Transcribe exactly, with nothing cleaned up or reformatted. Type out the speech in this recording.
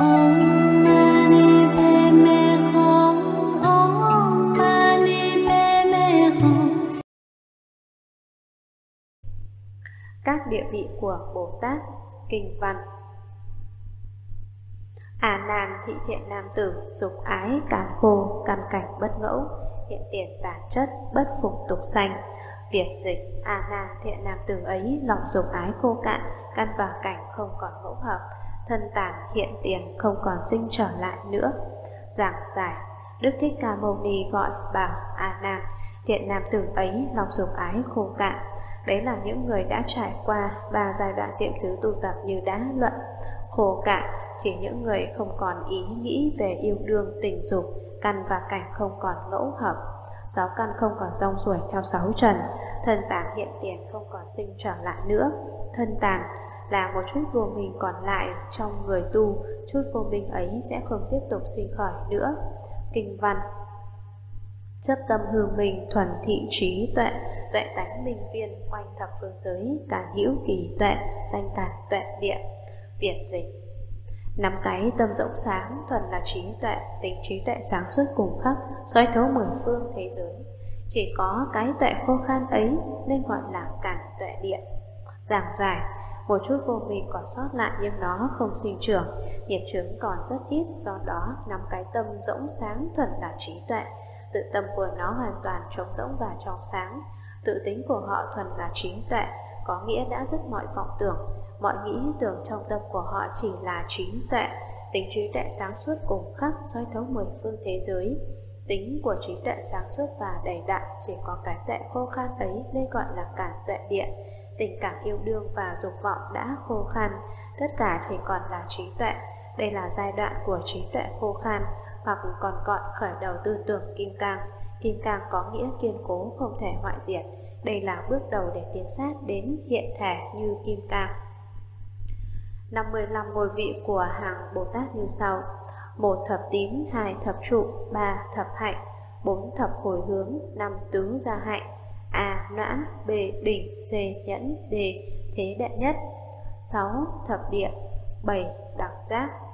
Các địa vị của Bồ Tát. Kinh văn: À Nan, thị thiện nam tử, dục ái càn khô, căn cảnh bất ngẫu, hiện tiền tàn chất, bất phục tục sanh. Việt dịch: A Nan, thiện nam tử ấy, lòng dục ái khô cạn, căn và cảnh không còn ngẫu hợp, thân tàn hiện tiền không còn sinh trở lại nữa. Giảng giải: Đức Thích Ca Mâu Ni gọi bảo A Nan, thiện nam tử ấy, lòng dục ái khô cạn. Đấy là những người đã trải qua ba giai đoạn tiệm thứ tu tập như đã luận. Khổ cạn chỉ những người không còn ý nghĩ về yêu đương tình dục, căn và cảnh không còn ngẫu hợp, sáu căn không còn rong ruổi theo sáu trần, thân tàn hiện tiền không còn sinh trở lại nữa. Thân tàn là một chút vô minh còn lại trong người tu, chút vô minh ấy sẽ không tiếp tục sinh khởi nữa. Kinh văn: Chấp tâm hư minh, thuần thị trí tuệ, tuệ tánh minh viên, quanh thập phương giới, càn hữu kỳ tuệ, danh càn tuệ địa. Việt dịch: Nắm cái tâm rộng sáng, thuần là trí tuệ, tính trí tuệ sáng suốt cùng khắc, soi thấu mười phương thế giới. Chỉ có cái tuệ khô khan ấy nên gọi là càn tuệ địa. Giảng giải: Một chút vô minh còn sót lại nhưng nó không sinh trưởng, nghiệp chướng còn rất ít, do đó nắm cái tâm rộng sáng, thuần là trí tuệ, tự tâm của nó hoàn toàn trống rỗng và trong sáng. Tự tính của họ thuần là trí tuệ, có nghĩa đã dứt mọi vọng tưởng, mọi nghĩ tưởng trong tâm của họ chỉ là trí tuệ, tính trí tuệ sáng suốt cùng khắc, soi thấu mười phương thế giới. Tính của trí tuệ sáng suốt và đầy đặn, chỉ có cái tuệ khô khan ấy nên gọi là cản tuệ địa. Tình cảm yêu đương và dục vọng đã khô khan, tất cả chỉ còn là trí tuệ. Đây là giai đoạn của trí tuệ khô khan, hoặc còn gọi khởi đầu tư tưởng kim cang. Kim cang có nghĩa kiên cố, không thể hoại diệt. Đây là bước đầu để tiến sát đến hiện thể như kim cang. năm mươi lăm ngôi vị của hàng Bồ Tát như sau: một thập tín, hai thập trụ, ba thập hạnh, bốn thập hồi hướng, năm tứ gia hạnh. A noãn, B đỉnh, C nhẫn, D thế đệ nhất. Sáu thập địa, bảy đẳng giác.